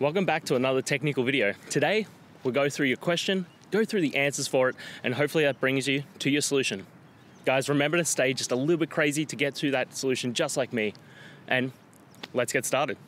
Welcome back to another technical video. Today, we'll go through your question, go through the answers for it, and hopefully that brings you to your solution. Guys, remember to stay just a little bit crazy to get to that solution just like me. And let's get started.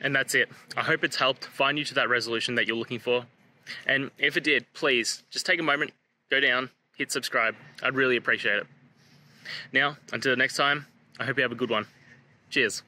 And that's it. I hope it's helped find you to that resolution that you're looking for. And if it did, please just take a moment, go down, hit subscribe. I'd really appreciate it. Now, until next time, I hope you have a good one. Cheers.